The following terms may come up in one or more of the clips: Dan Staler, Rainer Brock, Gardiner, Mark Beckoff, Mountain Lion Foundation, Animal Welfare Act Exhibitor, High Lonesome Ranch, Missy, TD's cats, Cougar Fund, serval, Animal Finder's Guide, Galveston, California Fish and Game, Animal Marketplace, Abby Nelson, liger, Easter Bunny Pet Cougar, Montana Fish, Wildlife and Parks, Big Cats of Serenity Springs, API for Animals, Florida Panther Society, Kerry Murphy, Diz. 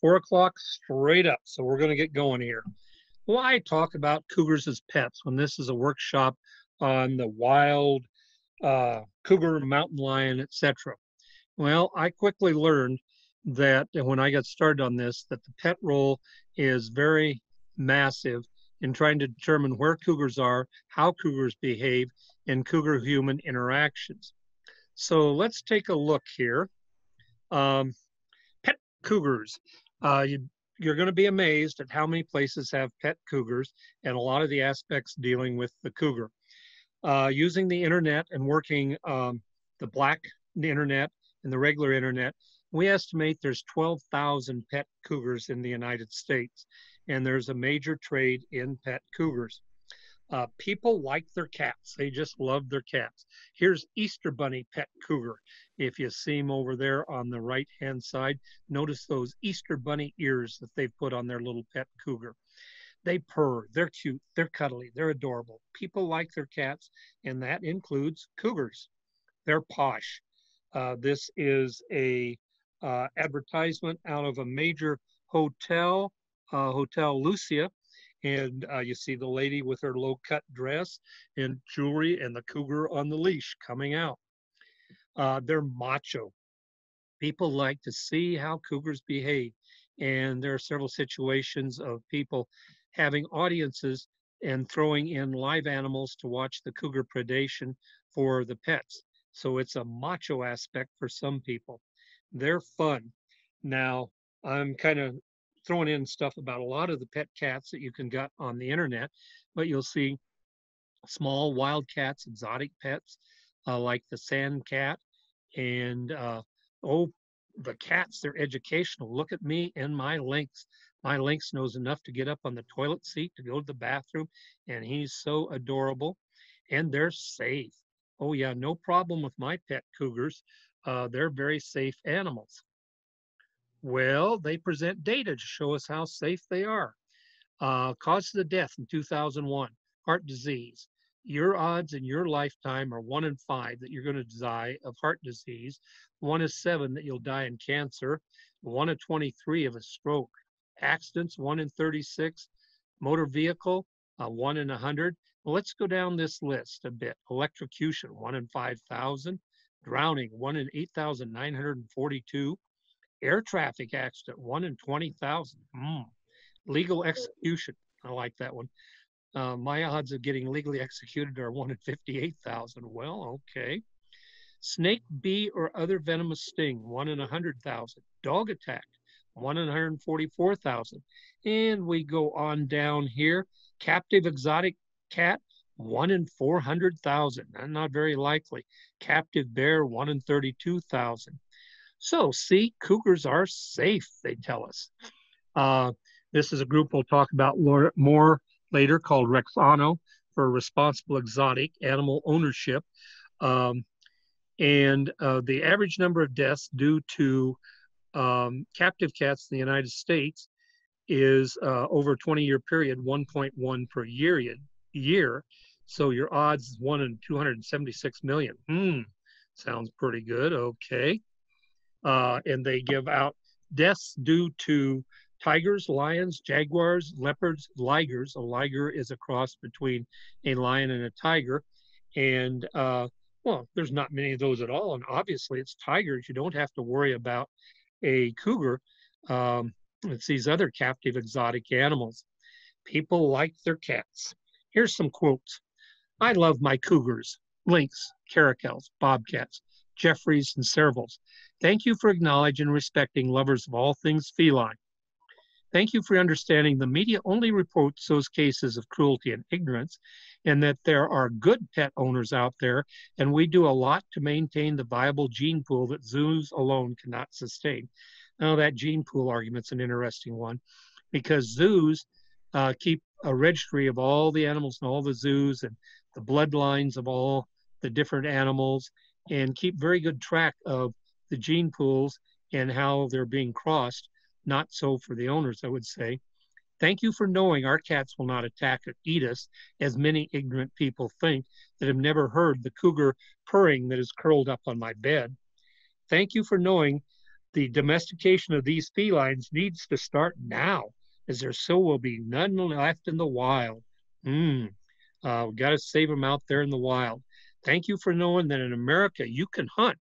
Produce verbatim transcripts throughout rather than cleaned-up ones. four o'clock straight up. So we're going to get going here. Why talk about cougars as pets when this is a workshop on the wild uh, cougar, mountain lion, et cetera? Well, I quickly learned that when I got started on this, that the pet role is very massive in trying to determine where cougars are, how cougars behave, and cougar-human interactions. So let's take a look here. Um, pet cougars. Uh, you, you're going to be amazed at how many places have pet cougars and a lot of the aspects dealing with the cougar. Uh, using the internet and working um, the black the internet and the regular internet, we estimate there's twelve thousand pet cougars in the United States, and there's a major trade in pet cougars. Uh, people like their cats. They just love their cats. Here's Easter Bunny Pet Cougar. If you see him over there on the right-hand side, notice those Easter Bunny ears that they've put on their little pet cougar. They purr, they're cute, they're cuddly, they're adorable. People like their cats, and that includes cougars. They're posh. Uh, this is a uh, advertisement out of a major hotel, uh, Hotel Lucia. And uh, you see the lady with her low-cut dress and jewelry and the cougar on the leash coming out. Uh, they're macho. People like to see how cougars behave. And there are several situations of people having audiences and throwing in live animals to watch the cougar predation for the pets. So it's a macho aspect for some people. They're fun. Now, I'm kind of throwing in stuff about a lot of the pet cats that you can get on the internet, but you'll see small wild cats, exotic pets, uh, like the sand cat, and uh, oh, the cats, they're educational. Look at me and my lynx. My lynx knows enough to get up on the toilet seat to go to the bathroom, and he's so adorable, and they're safe. Oh yeah, no problem with my pet cougars. Uh, they're very safe animals. Well, they present data to show us how safe they are. Uh, causes of death in two thousand one, heart disease. Your odds in your lifetime are one in five that you're going to die of heart disease. One in seven that you'll die in cancer. One in twenty-three of a stroke. Accidents, one in thirty-six. Motor vehicle, uh, one in one hundred. Well, let's go down this list a bit. Electrocution, one in five thousand. Drowning, one in eight thousand nine hundred forty-two. Air traffic accident, one in twenty thousand. Mm. Legal execution, I like that one. Uh, my odds of getting legally executed are one in fifty-eight thousand. Well, okay. Snake, bee, or other venomous sting, one in one hundred thousand. Dog attack, one in one hundred forty-four thousand. And we go on down here. Captive exotic cat, one in four hundred thousand. Not very likely. Captive bear, one in thirty-two thousand. So, see, cougars are safe, they tell us. Uh, this is a group we'll talk about more later called Rexano for Responsible Exotic Animal Ownership. Um, and uh, the average number of deaths due to um, captive cats in the United States is uh, over a twenty-year period, one point one per year, year. So your odds is one in two hundred seventy-six million. Hmm, sounds pretty good, okay. Uh, and they give out deaths due to tigers, lions, jaguars, leopards, ligers. A liger is a cross between a lion and a tiger. And, uh, well, there's not many of those at all. And obviously, it's tigers. You don't have to worry about a cougar. Um, it's these other captive exotic animals. People like their cats. Here's some quotes. I love my cougars, lynx, caracals, bobcats, Jeffreys, and servals. Thank you for acknowledging and respecting lovers of all things feline. Thank you for understanding the media only reports those cases of cruelty and ignorance, and that there are good pet owners out there, and we do a lot to maintain the viable gene pool that zoos alone cannot sustain. Now, that gene pool argument's an interesting one, because zoos uh, keep a registry of all the animals in all the zoos and the bloodlines of all the different animals, and keep very good track of the gene pools and how they're being crossed. Not so for the owners, I would say. Thank you for knowing our cats will not attack or eat us, as many ignorant people think that have never heard the cougar purring that is curled up on my bed. Thank you for knowing the domestication of these felines needs to start now, as there so will be none left in the wild. Mm. Uh, we've got to save them out there in the wild. Thank you for knowing that in America you can hunt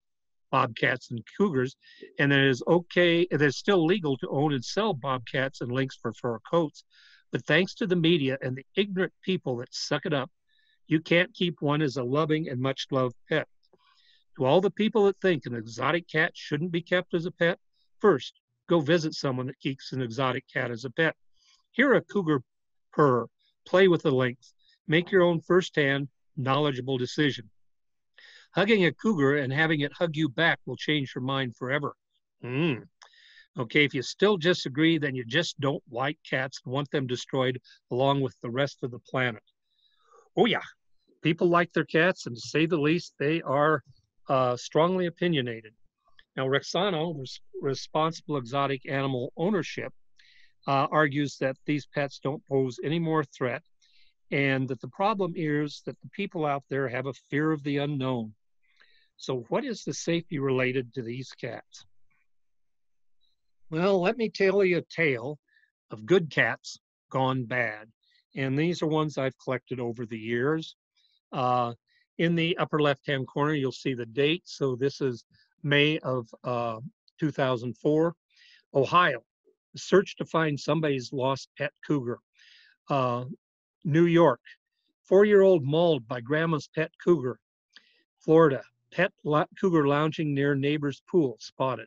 bobcats and cougars, and it is okay, it is still legal to own and sell bobcats and lynx for fur coats. But thanks to the media and the ignorant people that suck it up, you can't keep one as a loving and much loved pet. To all the people that think an exotic cat shouldn't be kept as a pet, first, go visit someone that keeps an exotic cat as a pet. Hear a cougar purr, play with the lynx, make your own firsthand, knowledgeable decision. Hugging a cougar and having it hug you back will change your mind forever. Mm. Okay, if you still disagree, then you just don't like cats and want them destroyed along with the rest of the planet. Oh yeah, people like their cats, and to say the least, they are uh, strongly opinionated. Now, Rexano, Res- Responsible Exotic Animal Ownership, uh, argues that these pets don't pose any more threat, and that the problem is that the people out there have a fear of the unknown. So what is the safety related to these cats? Well, let me tell you a tale of good cats gone bad. And these are ones I've collected over the years. Uh, in the upper left-hand corner, you'll see the date. So this is May of uh, two thousand four. Ohio, search to find somebody's lost pet cougar. Uh, New York, four-year-old mauled by grandma's pet cougar. Florida, pet cougar lounging near neighbor's pool spotted.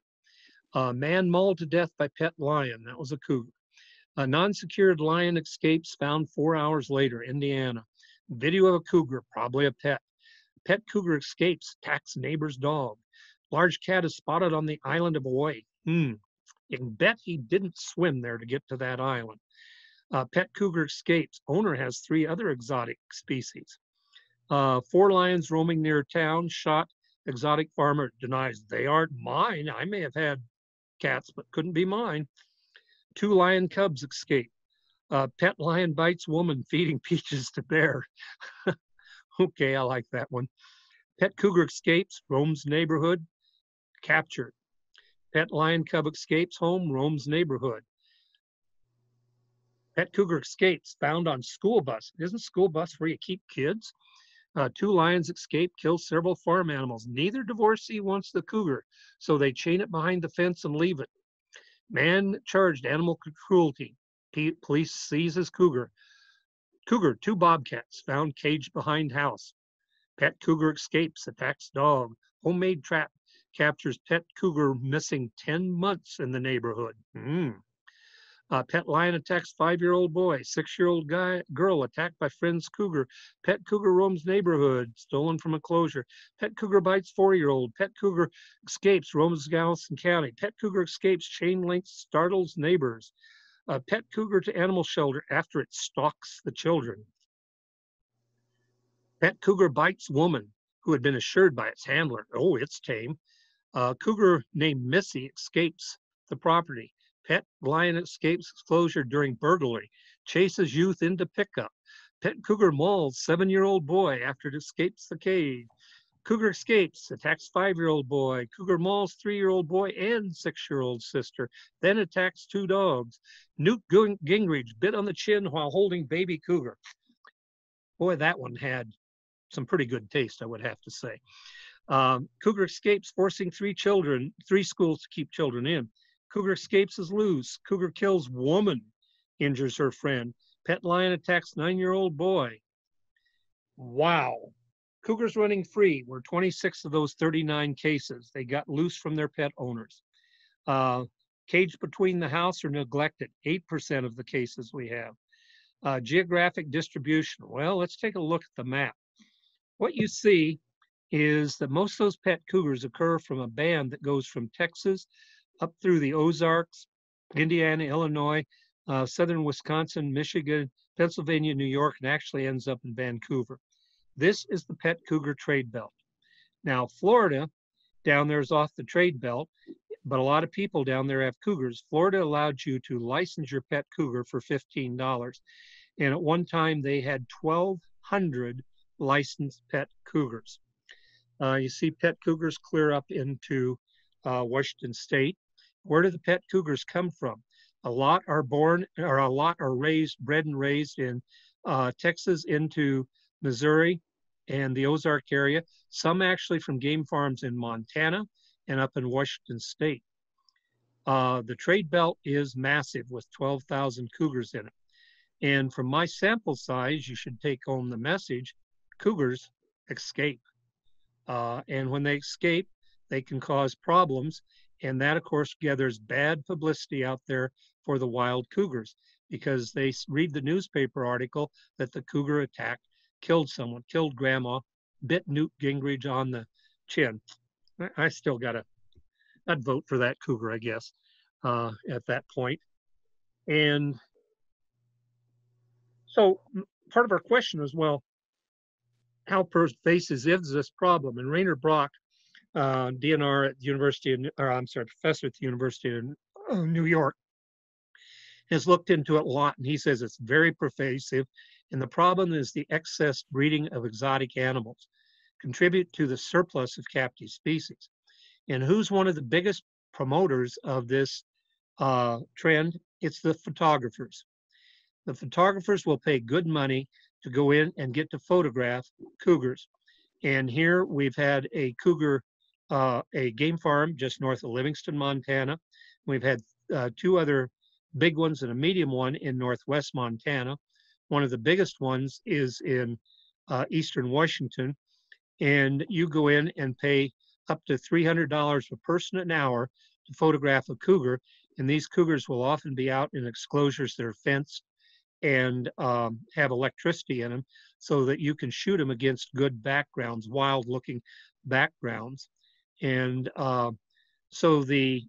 A man mauled to death by pet lion. That was a cougar. A non-secured lion escapes found four hours later, Indiana. Video of a cougar, probably a pet. Pet cougar escapes, attacks neighbor's dog. Large cat is spotted on the island of Hawaii. Hmm, you can bet he didn't swim there to get to that island. Uh, pet cougar escapes. Owner has three other exotic species. Uh, four lions roaming near town, shot. Exotic farmer denies, they aren't mine. I may have had cats, but couldn't be mine. Two lion cubs escape. Uh, pet lion bites woman feeding peaches to bear. Okay, I like that one. Pet cougar escapes, roams neighborhood, captured. Pet lion cub escapes home, roams neighborhood. Pet cougar escapes, found on school bus. Isn't school bus where you keep kids? Uh, two lions escape, kill several farm animals. Neither divorcee wants the cougar, so they chain it behind the fence and leave it. Man charged animal cruelty. P- police seizes cougar. Cougar, two bobcats, found caged behind house. Pet cougar escapes, attacks dog. Homemade trap, captures pet cougar missing ten months in the neighborhood. Mm. Uh, pet lion attacks five-year-old boy, six-year-old guy, girl attacked by friend's cougar. Pet cougar roams neighborhood, stolen from enclosure. Pet cougar bites four-year-old. Pet cougar escapes, roams Galveston County. Pet cougar escapes, chain link startles neighbors. Uh, pet cougar to animal shelter after it stalks the children. Pet cougar bites woman who had been assured by its handler, oh, it's tame. Uh, cougar named Missy escapes the property. Pet lion escapes closure during burglary, chases youth into pickup. Pet cougar mauls seven-year-old boy after it escapes the cage. Cougar escapes, attacks five-year-old boy. Cougar mauls three-year-old boy and six-year-old sister, then attacks two dogs. Newt Gingrich bit on the chin while holding baby cougar. Boy, that one had some pretty good taste, I would have to say. Um, cougar escapes, forcing three children, three schools to keep children in. Cougar escapes is loose. Cougar kills woman, injures her friend. Pet lion attacks nine-year-old boy. Wow. Cougars running free were twenty-six of those thirty-nine cases. They got loose from their pet owners. Uh, caged between the house or neglected, eight percent of the cases we have. Uh, geographic distribution. Well, let's take a look at the map. What you see is that most of those pet cougars occur from a band that goes from Texas up through the Ozarks, Indiana, Illinois, uh, southern Wisconsin, Michigan, Pennsylvania, New York, and actually ends up in Vancouver. This is the pet cougar trade belt. Now, Florida down there is off the trade belt, but a lot of people down there have cougars. Florida allowed you to license your pet cougar for fifteen dollars. And at one time, they had twelve hundred licensed pet cougars. Uh, you see pet cougars clear up into uh, Washington State. Where do the pet cougars come from? A lot are born, or a lot are raised, bred and raised in uh, Texas into Missouri and the Ozark area. Some actually from game farms in Montana and up in Washington state. Uh, the trade belt is massive with twelve thousand cougars in it. And from my sample size, you should take home the message, cougars escape. Uh, and when they escape, they can cause problems. And that, of course, gathers bad publicity out there for the wild cougars, because they read the newspaper article that the cougar attacked, killed someone, killed grandma, bit Newt Gingrich on the chin. I still gotta, I'd vote for that cougar, I guess, uh, at that point. And so part of our question is, well, how pervasive is this problem? And Rainer Brock, uh, D N R at the University of, or I'm sorry, professor at the University of New York, has looked into it a lot, and he says it's very pervasive. And the problem is the excess breeding of exotic animals contribute to the surplus of captive species. And who's one of the biggest promoters of this uh, trend? It's the photographers. The photographers will pay good money to go in and get to photograph cougars. And here we've had a cougar, uh, a game farm just north of Livingston, Montana. We've had uh, two other big ones and a medium one in northwest Montana. One of the biggest ones is in uh, eastern Washington. And you go in and pay up to three hundred dollars per person an hour to photograph a cougar. And these cougars will often be out in enclosures that are fenced and um, have electricity in them, so that you can shoot them against good backgrounds, wild looking backgrounds. And uh, so the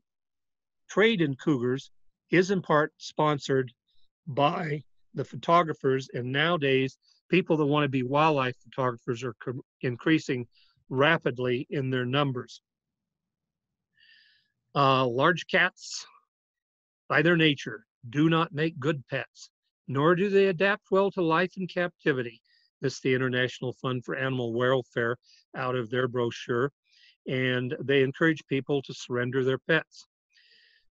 trade in cougars is in part sponsored by the photographers. And nowadays, people that want to be wildlife photographers are increasing rapidly in their numbers. Uh, large cats, by their nature, do not make good pets, nor do they adapt well to life in captivity. This is the International Fund for Animal Welfare out of their brochure, and they encourage people to surrender their pets.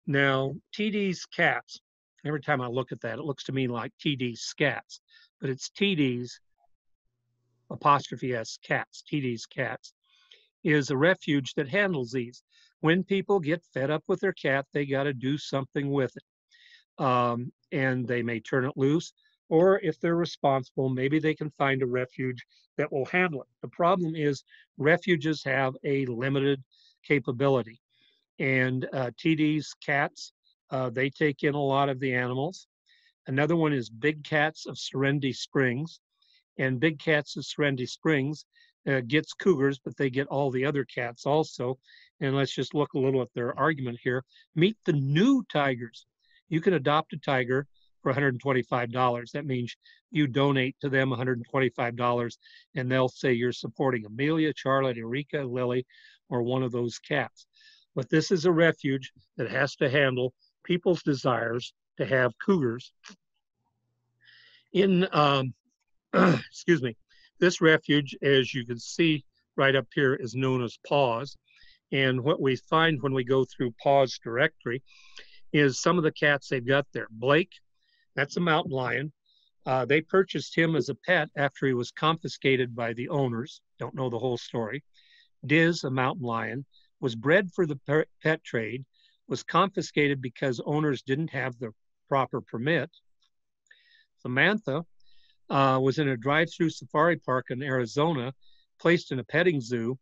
Now, T D's cats, every time I look at that, it looks to me like T D's cats, but it's T D's apostrophe S cats, T D's cats, is a refuge that handles these. When people get fed up with their cat, they got to do something with it. Um, and they may turn it loose, or if they're responsible, maybe they can find a refuge that will handle it. The problem is refuges have a limited capability, and uh, T D's cats, uh, they take in a lot of the animals. Another one is Big Cats of Serenity Springs, and Big Cats of Serenity Springs uh, gets cougars, but they get all the other cats also. And let's just look a little at their argument here. Meet the new tigers. You can adopt a tiger for one hundred twenty-five dollars. That means you donate to them one hundred twenty-five dollars, and they'll say you're supporting Amelia, Charlotte, Eureka, Lily, or one of those cats. But this is a refuge that has to handle people's desires to have cougars. In, um, excuse me, this refuge, as you can see right up here, is known as PAWS. And what we find when we go through PAWS directory is some of the cats they've got there. Blake, that's a mountain lion. Uh, they purchased him as a pet after he was confiscated by the owners. Don't know the whole story. Diz, a mountain lion, was bred for the pet trade, was confiscated because owners didn't have the proper permit. Samantha uh, was in a drive-through safari park in Arizona, placed in a petting zoo,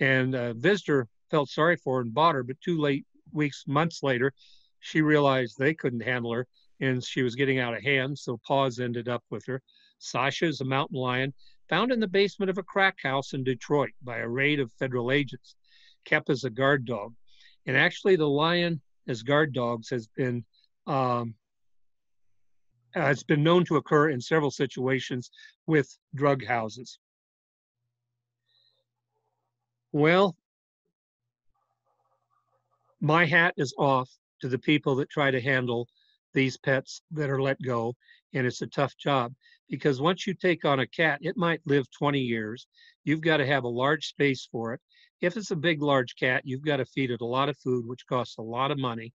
and a visitor felt sorry for her and bought her, but two late weeks, months later, she realized they couldn't handle her, and she was getting out of hand, so PAWS ended up with her. Sasha is a mountain lion found in the basement of a crack house in Detroit by a raid of federal agents, kept as a guard dog. And actually, the lion as guard dogs has been, um, has been known to occur in several situations with drug houses. Well, my hat is off to the people that try to handle these pets that are let go, and it's a tough job, because once you take on a cat, it might live twenty years. You've got to have a large space for it, If it's a big, large cat, you've got to feed it a lot of food, which costs a lot of money.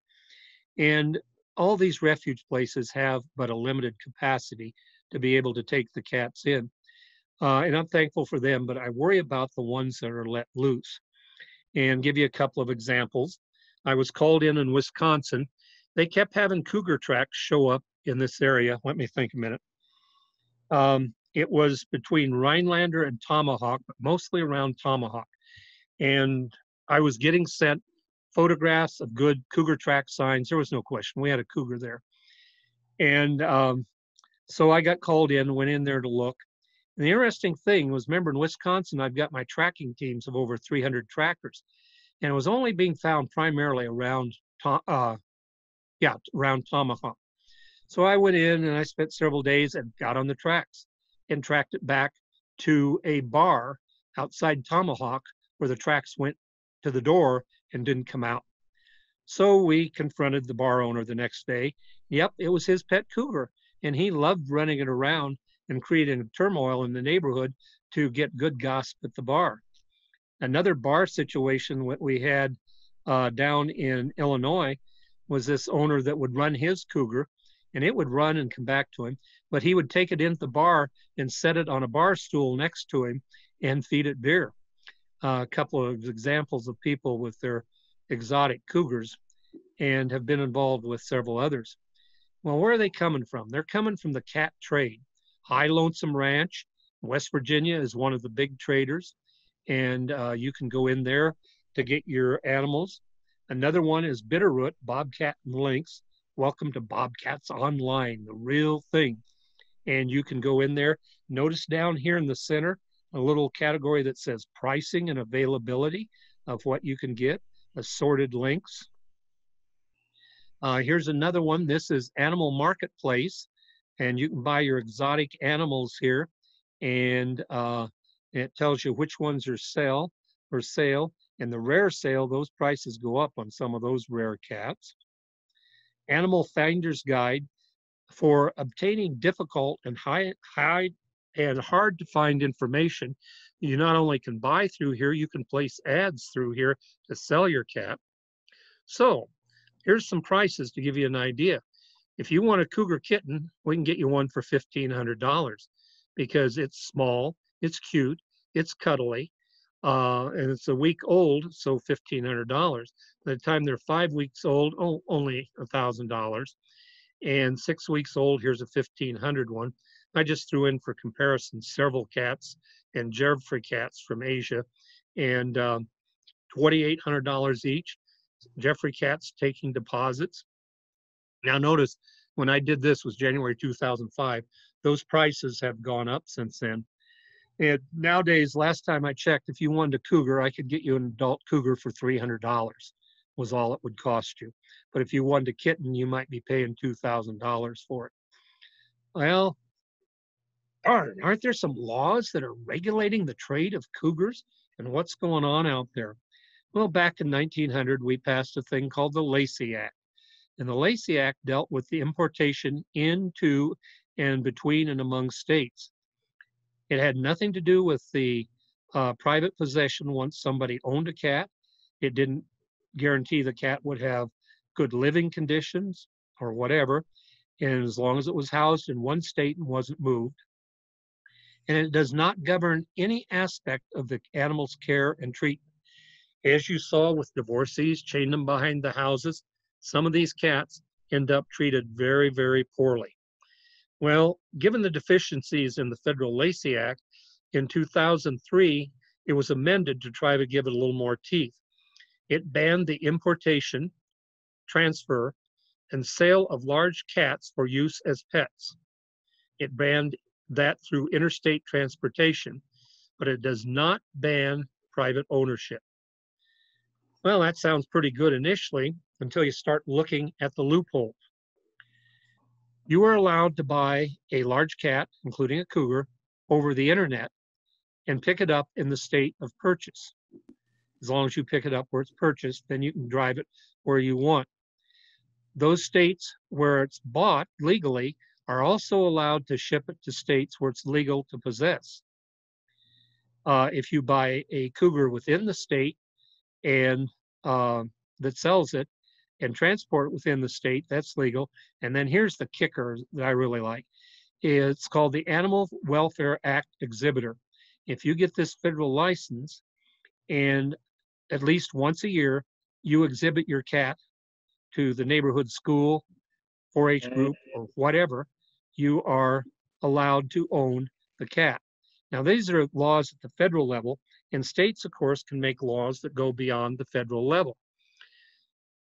And all these refuge places have but a limited capacity to be able to take the cats in. Uh, and I'm thankful for them, but I worry about the ones that are let loose. And give you a couple of examples. I was called in in Wisconsin. They kept having cougar tracks show up in this area. Let me think a minute. Um, it was between Rhinelander and Tomahawk, but mostly around Tomahawk. And I was getting sent photographs of good cougar track signs. There was no question. We had a cougar there. And um, so I got called in, went in there to look. And the interesting thing was, remember in Wisconsin, I've got my tracking teams of over three hundred trackers. And it was only being found primarily around, uh, yeah, around Tomahawk. So I went in and I spent several days and got on the tracks and tracked it back to a bar outside Tomahawk where the tracks went to the door and didn't come out. So we confronted the bar owner the next day. Yep, it was his pet cougar. And he loved running it around and creating turmoil in the neighborhood to get good gossip at the bar. Another bar situation that we had uh, down in Illinois was this owner that would run his cougar, and it would run and come back to him, but he would take it into the bar and set it on a bar stool next to him and feed it beer. Uh, a couple of examples of people with their exotic cougars, and have been involved with several others. Well, where are they coming from? They're coming from the cat trade. High Lonesome Ranch, West Virginia, is one of the big traders, and uh, you can go in there to get your animals. Another one is Bitterroot Bobcat and Lynx. Welcome to Bobcats Online, the real thing. And you can go in there. Notice down here in the center, a little category that says pricing and availability of what you can get, assorted links. Uh, here's another one. This is Animal Marketplace. And you can buy your exotic animals here, and uh, it tells you which ones are sell for sale. And the rare sale, those prices go up on some of those rare cats. Animal Finder's Guide for obtaining difficult and high, high and hard to find information. You not only can buy through here, you can place ads through here to sell your cat. So here's some prices to give you an idea. If you want a cougar kitten, we can get you one for fifteen hundred dollars because it's small, it's cute, it's cuddly, uh, and it's a week old, so fifteen hundred dollars. By the time they're five weeks old, oh, only one thousand dollars. And six weeks old, here's a fifteen hundred dollars one. I just threw in for comparison several cats and Jeffrey cats from Asia, and um, twenty-eight hundred dollars each. Jeffrey cats taking deposits. Now notice, when I did this was January two thousand five. Those prices have gone up since then. And nowadays, last time I checked, if you wanted a cougar, I could get you an adult cougar for three hundred dollars was all it would cost you. But if you wanted a kitten, you might be paying two thousand dollars for it. Well, darn, aren't there some laws that are regulating the trade of cougars and what's going on out there? Well, back in nineteen hundred, we passed a thing called the Lacey Act. And the Lacey Act dealt with the importation into and between and among states. It had nothing to do with the uh, private possession once somebody owned a cat. It didn't guarantee the cat would have good living conditions or whatever, and as long as it was housed in one state and wasn't moved. And it does not govern any aspect of the animal's care and treatment. As you saw with divorcees, chained them behind the houses, some of these cats end up treated very, very poorly. Well, given the deficiencies in the Federal Lacey Act, in two thousand three, it was amended to try to give it a little more teeth. It banned the importation, transfer, and sale of large cats for use as pets. It banned that through interstate transportation, but it does not ban private ownership. Well, that sounds pretty good initially, until you start looking at the loophole. You are allowed to buy a large cat, including a cougar, over the internet and pick it up in the state of purchase. As long as you pick it up where it's purchased, then you can drive it where you want. Those states where it's bought legally are also allowed to ship it to states where it's legal to possess. uh, if you buy a cougar within the state and uh, that sells it and transport it within the state, that's legal. And then here's the kicker that I really like. It's called the Animal Welfare Act Exhibitor. If you get this federal license and at least once a year, you exhibit your cat to the neighborhood school, four H group, or whatever, you are allowed to own the cat. Now, these are laws at the federal level, and states, of course, can make laws that go beyond the federal level.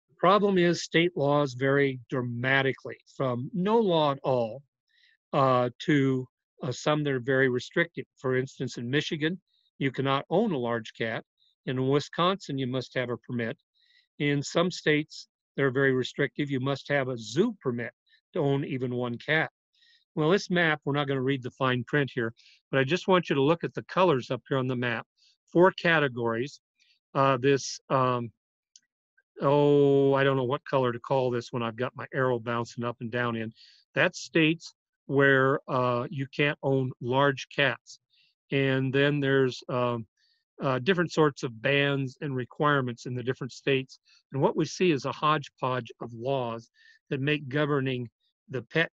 The problem is state laws vary dramatically from no law at all uh, to uh, some that are very restrictive. For instance, in Michigan, you cannot own a large cat. In Wisconsin, you must have a permit. In some states, they're very restrictive. You must have a zoo permit to own even one cat. Well, this map, we're not going to read the fine print here, but I just want you to look at the colors up here on the map. Four categories. Uh, this, um, oh, I don't know what color to call this when I've got my arrow bouncing up and down in. That's states where uh, you can't own large cats. And then there's um, uh, different sorts of bans and requirements in the different states. And what we see is a hodgepodge of laws that make governing the pet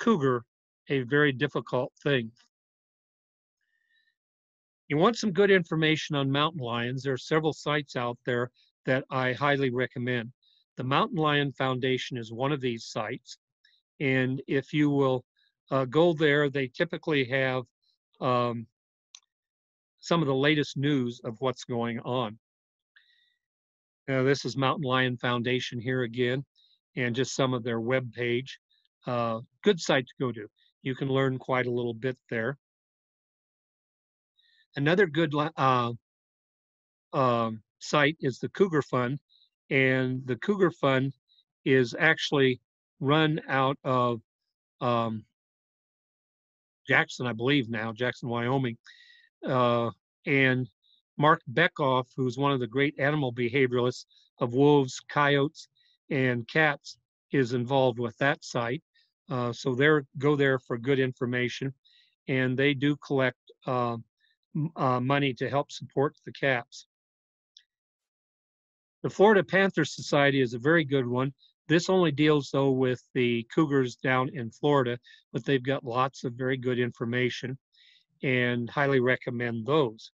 cougar a very difficult thing. You want some good information on mountain lions. There are several sites out there that I highly recommend. The Mountain Lion Foundation is one of these sites. And if you will uh, go there, they typically have um, some of the latest news of what's going on. Now, this is Mountain Lion Foundation here again, and just some of their web page. Uh, good site to go to. You can learn quite a little bit there. Another good uh, um, site is the Cougar Fund, and the Cougar Fund is actually run out of um, Jackson, I believe now, Jackson, Wyoming. Uh, and Mark Beckoff, who's one of the great animal behavioralists of wolves, coyotes, and cats, is involved with that site. Uh, so there, go there for good information. And they do collect uh, uh, money to help support the cats. The Florida Panther Society is a very good one. This only deals, though, with the cougars down in Florida, but they've got lots of very good information and highly recommend those.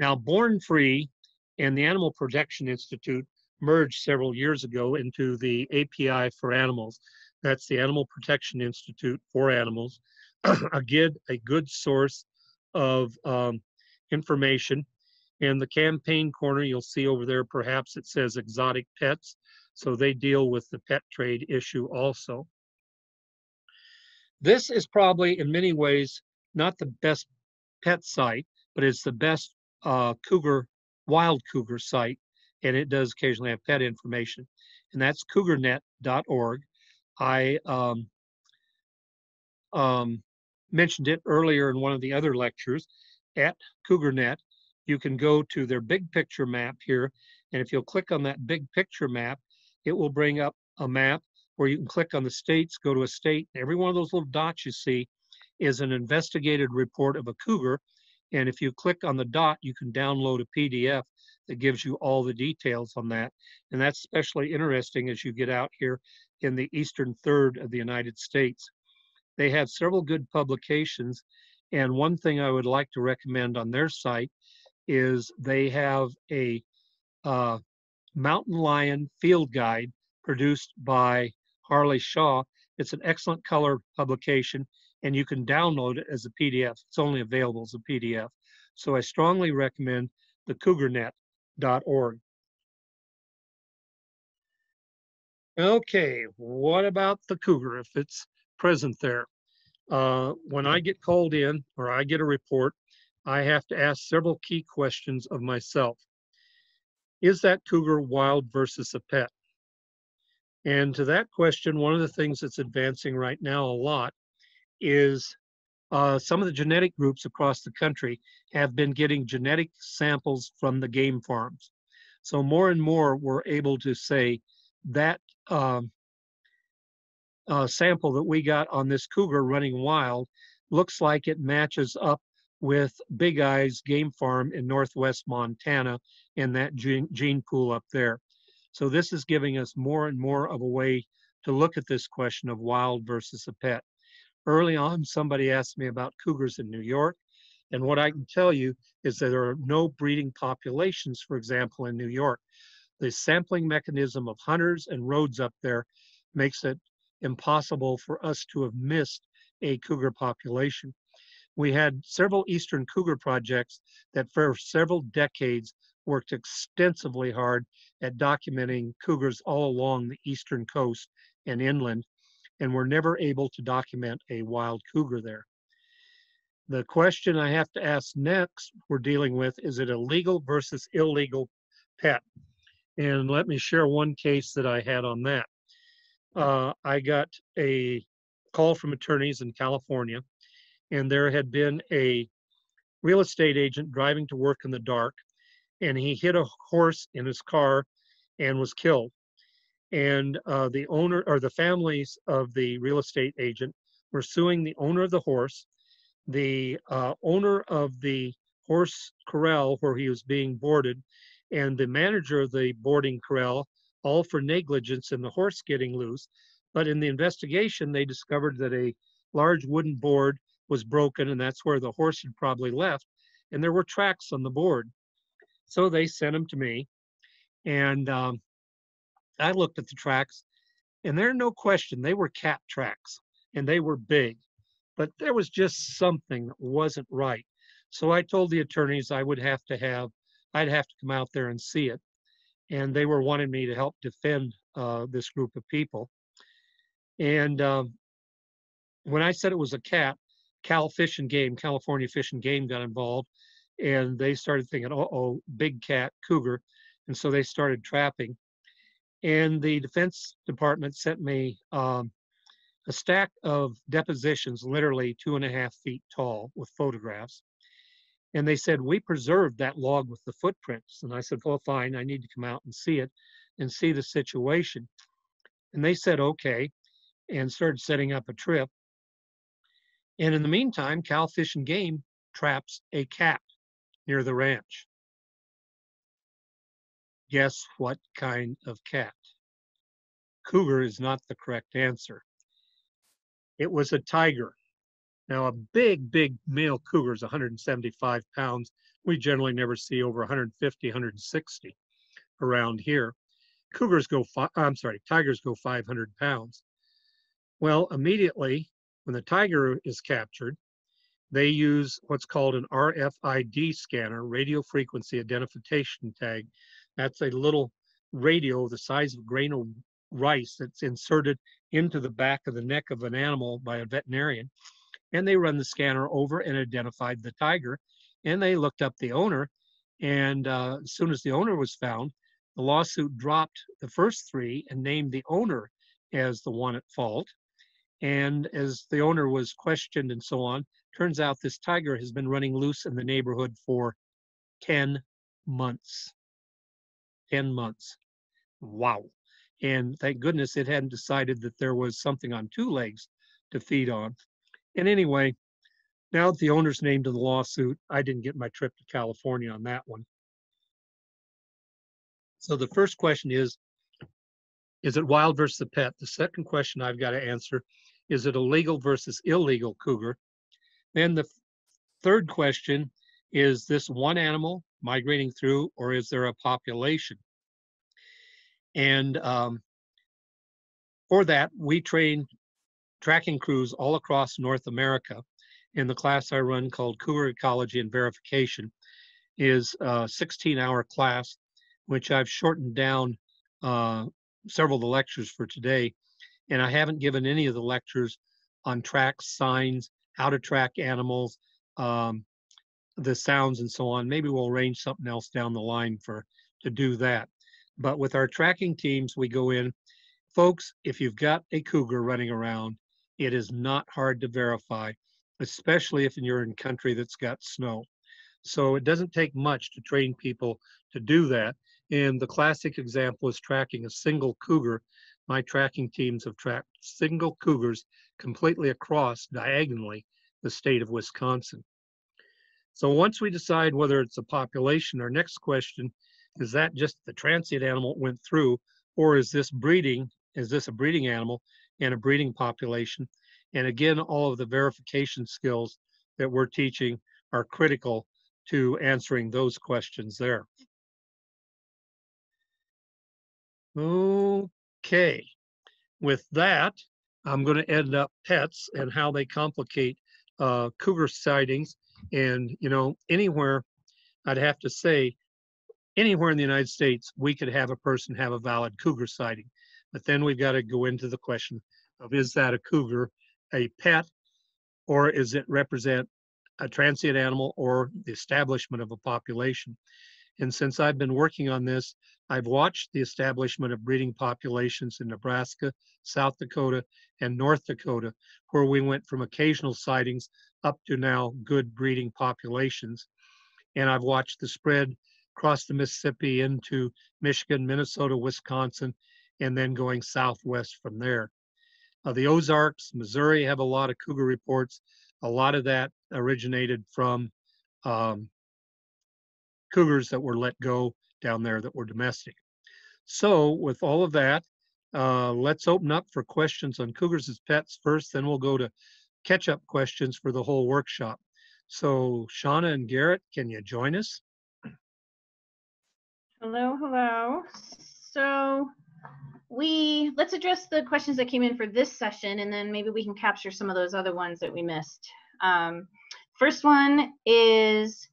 Now, Born Free and the Animal Protection Institute merged several years ago into the A P I for Animals. That's the Animal Protection Institute for Animals. Again, a good source of um, information. And the campaign corner, you'll see over there, perhaps it says exotic pets. So they deal with the pet trade issue also. This is probably, in many ways, not the best pet site, but it's the best uh, cougar, wild cougar site. And it does occasionally have pet information, and that's Cougar Net dot org. I um, um, mentioned it earlier in one of the other lectures. At CougarNet, you can go to their big picture map here, and if you'll click on that big picture map, it will bring up a map where you can click on the states, go to a state, and every one of those little dots you see is an investigated report of a cougar, and if you click on the dot, you can download a P D F that gives you all the details on that. And that's especially interesting as you get out here in the eastern third of the United States. They have several good publications, and one thing I would like to recommend on their site is they have a uh, mountain lion field guide produced by Harley Shaw. It's an excellent color publication, and you can download it as a P D F. It's only available as a P D F. So I strongly recommend the Cougar Net dot org. Okay, what about the cougar if it's present there? Uh, when I get called in or I get a report, I have to ask several key questions of myself. Is that cougar wild versus a pet? And to that question, one of the things that's advancing right now a lot is uh, some of the genetic groups across the country have been getting genetic samples from the game farms. So more and more we're able to say that um, uh, sample that we got on this cougar running wild looks like it matches up with Big Eyes Game Farm in northwest Montana and that gene, gene pool up there. So this is giving us more and more of a way to look at this question of wild versus a pet. Early on, somebody asked me about cougars in New York, and what I can tell you is that there are no breeding populations, for example, in New York. The sampling mechanism of hunters and roads up there makes it impossible for us to have missed a cougar population. We had several eastern cougar projects that for several decades worked extensively hard at documenting cougars all along the eastern coast and inland, and were never able to document a wild cougar there. The question I have to ask next we're dealing with is it a legal versus illegal pet? And let me share one case that I had on that. Uh, I got a call from attorneys in California, and there had been a real estate agent driving to work in the dark, and he hit a horse in his car and was killed. And uh, the owner, or the families of the real estate agent, were suing the owner of the horse. The uh, owner of the horse corral where he was being boarded, and the manager of the boarding corral, all for negligence in the horse getting loose. But in the investigation, they discovered that a large wooden board was broken, and that's where the horse had probably left. And there were tracks on the board. So they sent him to me, and um, I looked at the tracks, and there's no question they were cat tracks, and they were big, but there was just something that wasn't right. So I told the attorneys I would have to have I'd have to come out there and see it. And they were wanting me to help defend uh, this group of people. And um, when I said it was a cat, Cal Fish and Game, California Fish and Game got involved, and they started thinking, uh-oh, big cat, cougar. And so they started trapping. And the Defense Department sent me um, a stack of depositions, literally two and a half feet tall, with photographs. And they said, we preserved that log with the footprints. And I said, well, fine, I need to come out and see it and see the situation. And they said, okay, and started setting up a trip. And in the meantime, Cal Fish and Game traps a cat near the ranch. Guess what kind of cat? Cougar is not the correct answer. It was a tiger. Now, a big, big male cougar is one hundred seventy-five pounds. We generally never see over one hundred fifty, one hundred sixty around here. Cougars go, fi I'm sorry, tigers go five hundred pounds. Well, immediately when the tiger is captured, they use what's called an R F I D scanner, radio frequency identification tag. That's a little radio the size of a grain of rice that's inserted into the back of the neck of an animal by a veterinarian. And they run the scanner over and identified the tiger. And they looked up the owner. And uh, as soon as the owner was found, the lawsuit dropped the first three and named the owner as the one at fault. And as the owner was questioned and so on, turns out this tiger has been running loose in the neighborhood for ten months. ten months. Wow. And thank goodness it hadn't decided that there was something on two legs to feed on. And anyway, now that the owner's named in the lawsuit, I didn't get my trip to California on that one. So the first question is, is it wild versus the pet? The second question I've got to answer, is it a legal versus illegal cougar? Then the third question, is this one animal migrating through, or is there a population? And um, for that, we trained tracking crews all across North America. In the class I run called Cougar Ecology and Verification is a sixteen hour class, which I've shortened down uh, several of the lectures for today. And I haven't given any of the lectures on tracks, signs, how to track animals, um, the sounds and so on. Maybe we'll arrange something else down the line for to do that. But with our tracking teams, we go in, folks, if you've got a cougar running around, it is not hard to verify, especially if you're in a country that's got snow. So it doesn't take much to train people to do that. And the classic example is tracking a single cougar. My tracking teams have tracked single cougars completely across diagonally the state of Wisconsin. So once we decide whether it's a population, our next question, is that just the transient animal went through, or is this breeding, is this a breeding animal and a breeding population? And again, all of the verification skills that we're teaching are critical to answering those questions there. Okay, with that, I'm going to end up pets and how they complicate uh, cougar sightings. And, you know, anywhere, I'd have to say, anywhere in the United States, we could have a person have a valid cougar sighting. But then we've got to go into the question of, is that a cougar a pet, or is it represent a transient animal or the establishment of a population? And since I've been working on this, I've watched the establishment of breeding populations in Nebraska, South Dakota, and North Dakota, where we went from occasional sightings up to now good breeding populations. And I've watched the spread across the Mississippi into Michigan, Minnesota, Wisconsin, and then going southwest from there. Uh, the Ozarks, Missouri have a lot of cougar reports. A lot of that originated from um, cougars that were let go down there that were domestic. So with all of that, uh, let's open up for questions on cougars as pets first, then we'll go to catch-up questions for the whole workshop. So Shauna and Garrett, can you join us? Hello, hello. So we, let's address the questions that came in for this session, and then maybe we can capture some of those other ones that we missed. Um, first one is,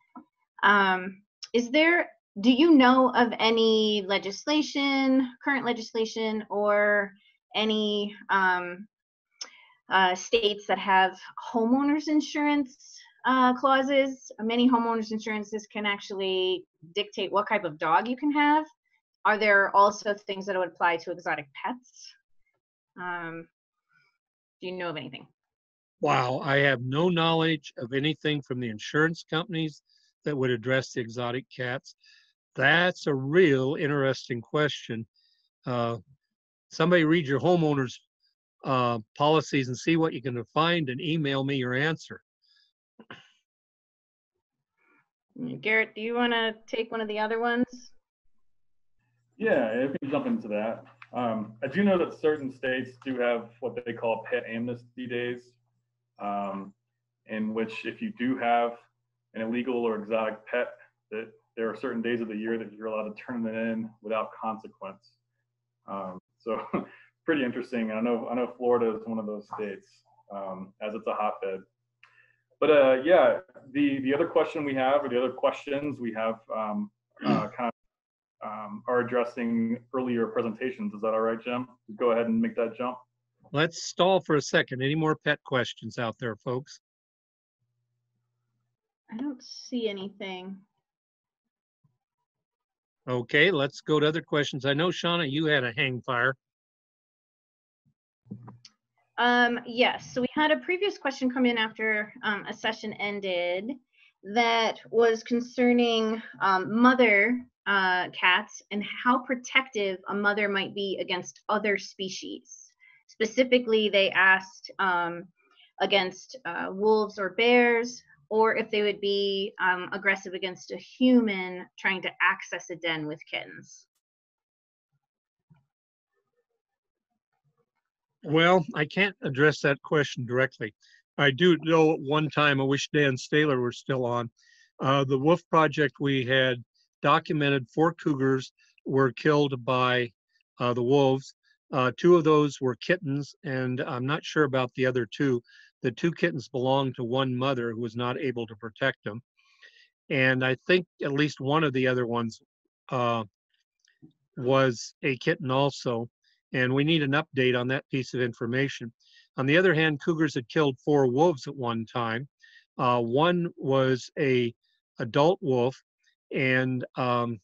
um, is there, do you know of any legislation, current legislation, or any um, uh, states that have homeowners insurance uh, clauses? Many homeowners insurances can actually dictate what type of dog you can have. Are there also things that would apply to exotic pets? Um, do you know of anything? Wow, I have no knowledge of anything from the insurance companies that would address the exotic cats. That's a real interesting question. Uh, somebody read your homeowner's uh, policies and see what you can find and email me your answer. Garrett, do you want to take one of the other ones? Yeah, I can jump into that. Um, I do know that certain states do have what they call pet amnesty days, um, in which if you do have an illegal or exotic pet, that there are certain days of the year that you're allowed to turn them in without consequence. Um, so pretty interesting. I know, I know Florida is one of those states, um, as it's a hotbed. But uh, yeah, the, the other question we have, or the other questions we have um, uh, kind of Um, are addressing earlier presentations. Is that all right, Jim? Go ahead and make that jump. Let's stall for a second. Any more pet questions out there, folks? I don't see anything. Okay, let's go to other questions. I know, Shauna, you had a hang fire. Um, yes, so we had a previous question come in after um, a session ended that was concerning um, mother Uh, cats and how protective a mother might be against other species. Specifically, they asked um, against uh, wolves or bears, or if they would be um, aggressive against a human trying to access a den with kittens. Well, I can't address that question directly. I do know at one time, I wish Dan Staler were still on, uh, the wolf project we had documented four cougars were killed by uh, the wolves. Uh, two of those were kittens, and I'm not sure about the other two. The two kittens belonged to one mother who was not able to protect them. And I think at least one of the other ones uh, was a kitten also. And we need an update on that piece of information. On the other hand, cougars had killed four wolves at one time. Uh, one was an adult wolf. And um,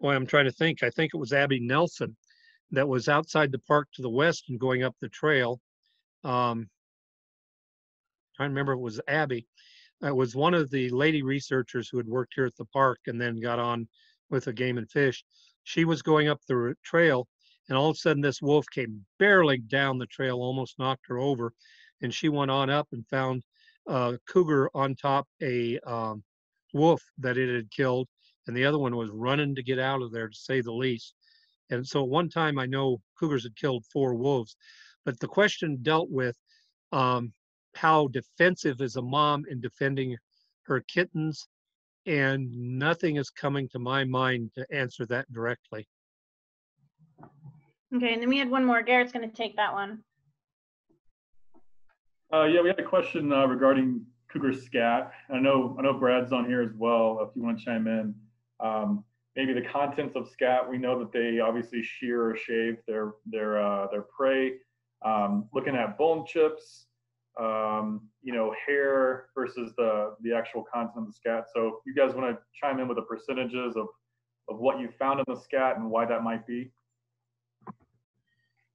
boy, I'm trying to think. I think it was Abby Nelson that was outside the park to the west and going up the trail. Um, I remember it was Abby. It was one of the lady researchers who had worked here at the park and then got on with the Game and Fish. She was going up the trail, and all of a sudden this wolf came barreling down the trail, almost knocked her over. And she went on up and found a cougar on top, a um, wolf that it had killed, and the other one was running to get out of there, to say the least. And so one time, I know cougars had killed four wolves, but the question dealt with um, how defensive is a mom in defending her kittens, and nothing is coming to my mind to answer that directly. Okay, and then we had one more. Garrett's going to take that one. Uh, yeah, we had a question uh, regarding cougar scat. I know, I know Brad's on here as well, if you want to chime in. Um, maybe the contents of scat. We know that they obviously shear or shave their their uh, their prey. Um, looking at bone chips, um, you know, hair versus the the actual content of the scat. So, if you guys want to chime in with the percentages of of what you found in the scat and why that might be.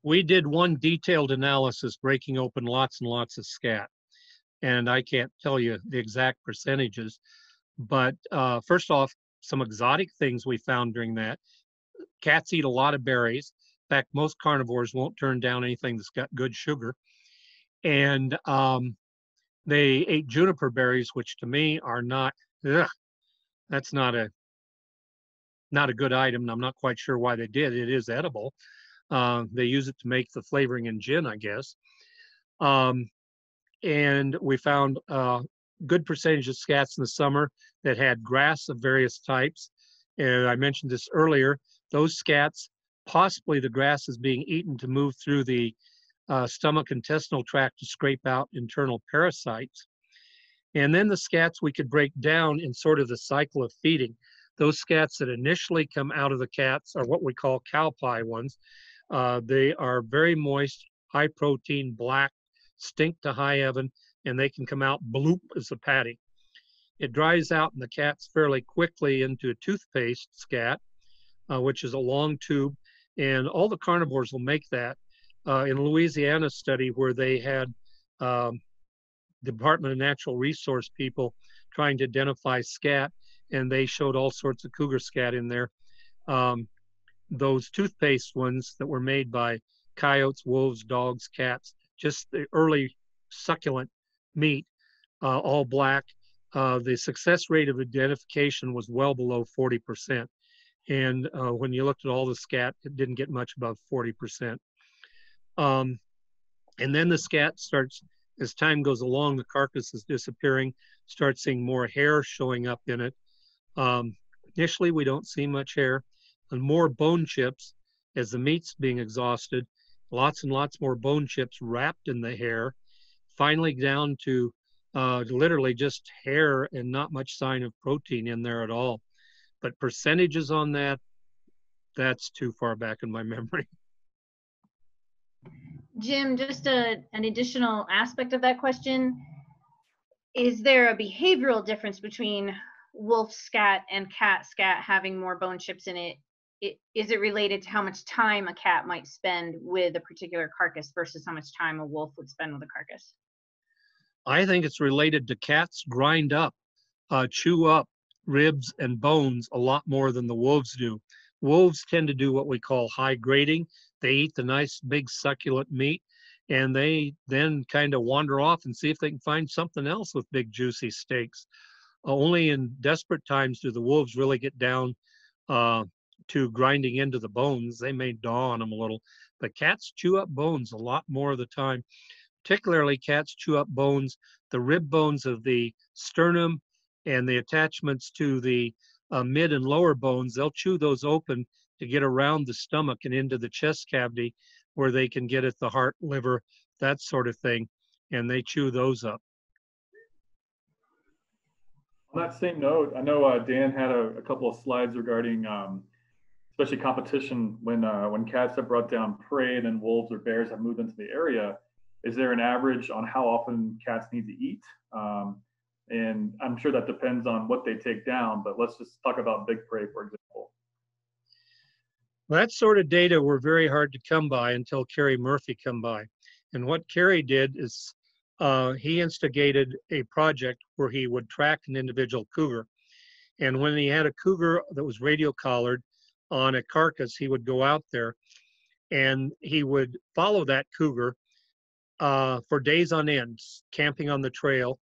We did one detailed analysis, breaking open lots and lots of scat, and I can't tell you the exact percentages. But uh, first off, some exotic things we found during that. Cats eat a lot of berries. In fact, most carnivores won't turn down anything that's got good sugar. And um, they ate juniper berries, which to me are not, ugh, that's not a, not a good item. And I'm not quite sure why they did. It is edible. Uh, they use it to make the flavoring in gin, I guess. Um, and we found uh, good percentage of scats in the summer that had grass of various types. And I mentioned this earlier, those scats, possibly the grass is being eaten to move through the uh, stomach intestinal tract to scrape out internal parasites. And then the scats we could break down in sort of the cycle of feeding. Those scats that initially come out of the cats are what we call cow pie ones. Uh, they are very moist, high protein, black, stink to high oven, and they can come out bloop as a patty. It dries out in the cats fairly quickly into a toothpaste scat, uh, which is a long tube, and all the carnivores will make that. Uh, in Louisiana study where they had um, Department of Natural Resource people trying to identify scat, and they showed all sorts of cougar scat in there. Um, those toothpaste ones that were made by coyotes, wolves, dogs, cats, just the early succulent meat, uh, all black. Uh, the success rate of identification was well below forty percent. And uh, when you looked at all the scat, it didn't get much above forty percent. Um, and then the scat starts, as time goes along, the carcass is disappearing, start seeing more hair showing up in it. Um, initially, we don't see much hair, and more bone chips as the meat's being exhausted, lots and lots more bone chips wrapped in the hair, finally down to uh, literally just hair and not much sign of protein in there at all. But percentages on that, that's too far back in my memory. Jim, just a, an additional aspect of that question. Is there a behavioral difference between wolf scat and cat scat having more bone chips in it? It, is it related to how much time a cat might spend with a particular carcass versus how much time a wolf would spend with a carcass? I think it's related to cats grind up, uh, chew up ribs and bones a lot more than the wolves do. Wolves tend to do what we call high grading. They eat the nice big succulent meat, and they then kind of wander off and see if they can find something else with big juicy steaks. Uh, only in desperate times do the wolves really get down uh, to grinding into the bones. They may gnaw on them a little, but cats chew up bones a lot more of the time. Particularly, cats chew up bones, the rib bones of the sternum and the attachments to the uh, mid and lower bones. They'll chew those open to get around the stomach and into the chest cavity where they can get at the heart, liver, that sort of thing, and they chew those up. On that same note, I know uh, Dan had a, a couple of slides regarding um, especially competition when uh, when cats have brought down prey and then wolves or bears have moved into the area. Is there an average on how often cats need to eat? Um, and I'm sure that depends on what they take down, but let's just talk about big prey, for example. Well, that sort of data were very hard to come by until Kerry Murphy come by. And what Kerry did is uh, he instigated a project where he would track an individual cougar. And when he had a cougar that was radio collared on a carcass, he would go out there and he would follow that cougar uh, for days on end, camping on the trail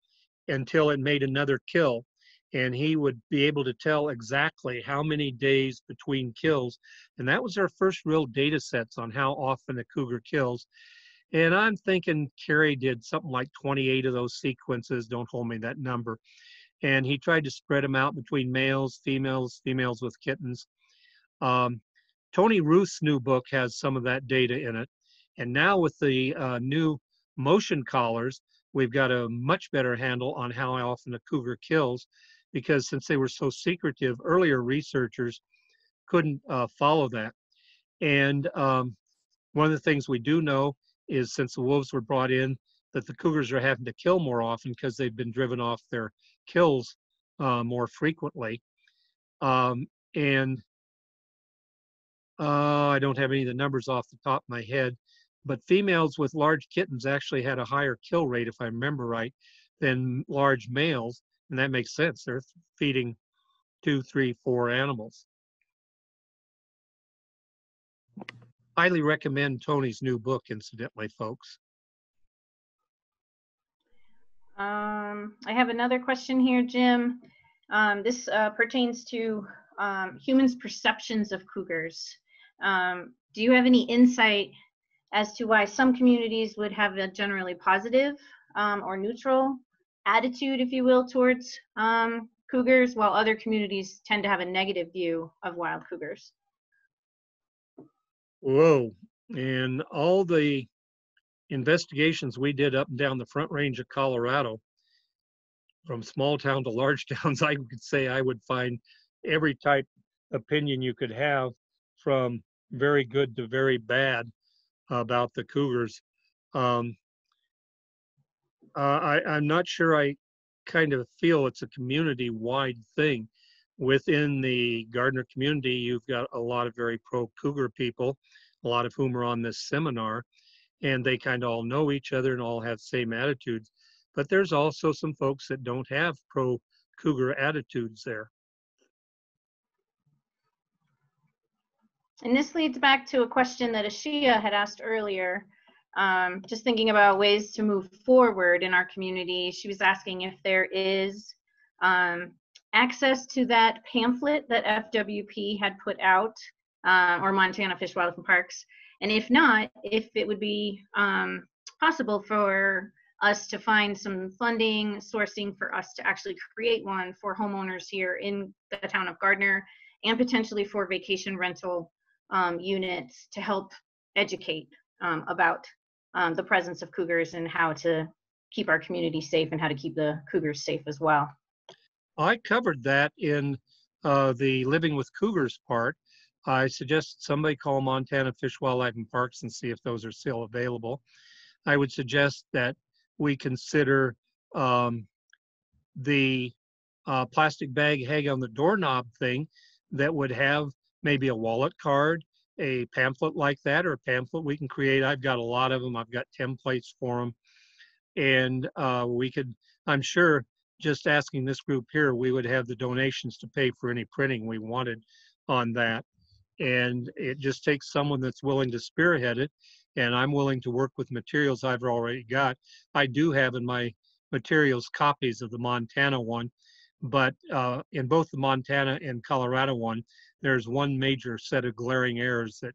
until it made another kill. and he would be able to tell exactly how many days between kills. And that was our first real data sets on how often a cougar kills. And I'm thinking Kerry did something like twenty-eight of those sequences, don't hold me that number. And he tried to spread them out between males, females, females with kittens. Um, Tony Ruth's new book has some of that data in it. And now with the uh, new motion collars, we've got a much better handle on how often a cougar kills, because since they were so secretive, earlier researchers couldn't uh, follow that. And um, one of the things we do know is, since the wolves were brought in, that the cougars are having to kill more often because they've been driven off their kills uh, more frequently. Um, and uh, I don't have any of the numbers off the top of my head, but females with large kittens actually had a higher kill rate, if I remember right, than large males. And that makes sense. They're feeding two, three, four animals. Highly recommend Tony's new book, incidentally, folks. Um, I have another question here, Jim. Um, this uh, pertains to um, humans' perceptions of cougars. Um, do you have any insight as to why some communities would have a generally positive um, or neutral attitude, if you will, towards um, cougars, while other communities tend to have a negative view of wild cougars? Whoa, and all the investigations we did up and down the Front Range of Colorado, from small town to large towns, I could say I would find every type opinion you could have, from very good to very bad, about the cougars. Um, uh, I, I'm not sure I kind of feel it's a community-wide thing. Within the Gardner community, you've got a lot of very pro-cougar people, a lot of whom are on this seminar, and they kind of all know each other and all have same attitudes. But there's also some folks that don't have pro-cougar attitudes there. And this leads back to a question that Ashia had asked earlier, um, just thinking about ways to move forward in our community. She was asking if there is um, access to that pamphlet that F W P had put out, uh, or Montana Fish, Wildlife and Parks. And if not, if it would be um, possible for us to find some funding, sourcing for us to actually create one for homeowners here in the town of Gardner, and potentially for vacation rental Um, units to help educate um, about um, the presence of cougars and how to keep our community safe and how to keep the cougars safe as well. I covered that in uh, the Living with Cougars part. I suggest somebody call Montana Fish, Wildlife and Parks and see if those are still available. I would suggest that we consider um, the uh, plastic bag hang on the doorknob thing that would have maybe a wallet card, a pamphlet like that, or a pamphlet we can create. I've got a lot of them. I've got templates for them. And uh, we could, I'm sure, just asking this group here, we would have the donations to pay for any printing we wanted on that. And it just takes someone that's willing to spearhead it. And I'm willing to work with materials I've already got. I do have in my materials copies of the Montana one, but uh, in both the Montana and Colorado one, there's one major set of glaring errors that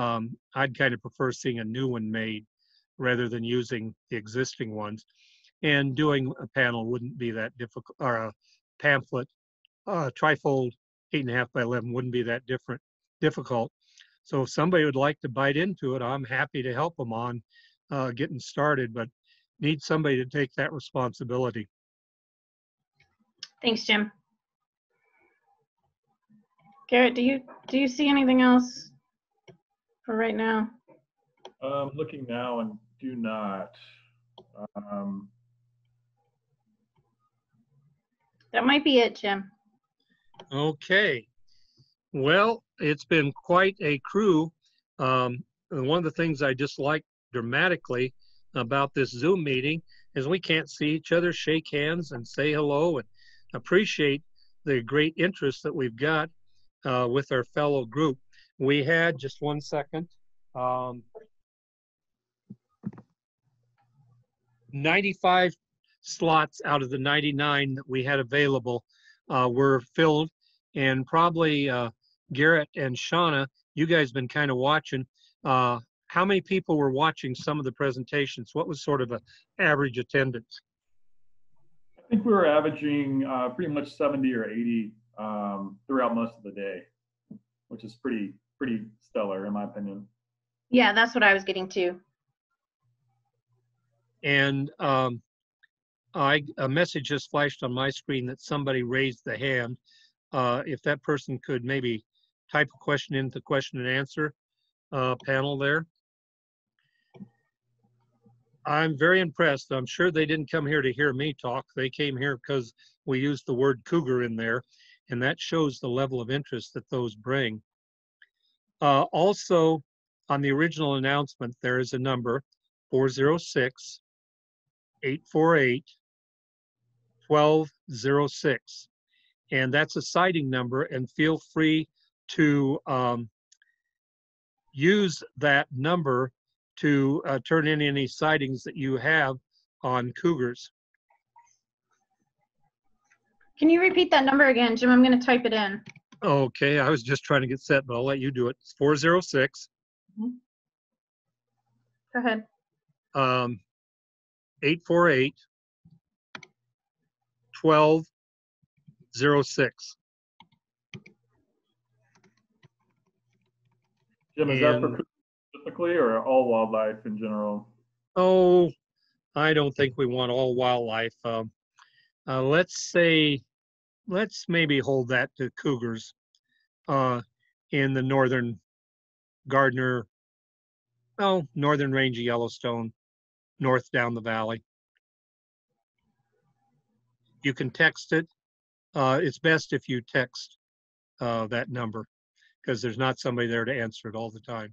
um, I'd kind of prefer seeing a new one made rather than using the existing ones. And doing a panel wouldn't be that difficult, or a pamphlet, uh, trifold, eight and a half by eleven wouldn't be that different, difficult. So if somebody would like to bite into it, I'm happy to help them on uh, getting started, but need somebody to take that responsibility. Thanks, Jim. Garrett, do you do you see anything else for right now? Um, looking now and do not. Um, that might be it, Jim. Okay. Well, it's been quite a crew. Um, and one of the things I dislike dramatically about this Zoom meeting is we can't see each other, shake hands, and say hello, and appreciate the great interest that we've got Uh, with our fellow group. We had, just one second, um, ninety-five slots out of the ninety-nine that we had available uh, were filled, and probably uh, Garrett and Shauna, you guys have been kind of watching. Uh, how many people were watching some of the presentations? What was sort of an average attendance? I think we were averaging uh, pretty much seventy or eighty um, throughout most of the day, which is pretty, pretty stellar in my opinion. Yeah, that's what I was getting to. And um, I, a message just flashed on my screen that somebody raised the hand. Uh, if that person could maybe type a question into the question and answer uh, panel there. I'm very impressed. I'm sure they didn't come here to hear me talk. They came here because we used the word cougar in there, and that shows the level of interest that those bring. Uh, also, on the original announcement, there is a number, four oh six, eight four eight, one two oh six, and that's a sighting number, and feel free to um, use that number to uh, turn in any sightings that you have on cougars. Can you repeat that number again, Jim? I'm going to type it in. Okay, I was just trying to get set, but I'll let you do it. It's four oh six. Mm-hmm. Go ahead. Um, eight four eight, one two oh six. Jim, is and, that for specifically or all wildlife in general? Oh, I don't think we want all wildlife. Um, uh, let's say, let's maybe hold that to cougars uh, in the northern Gardner, oh, northern range of Yellowstone, north down the valley. You can text it. Uh, it's best if you text uh, that number, because there's not somebody there to answer it all the time.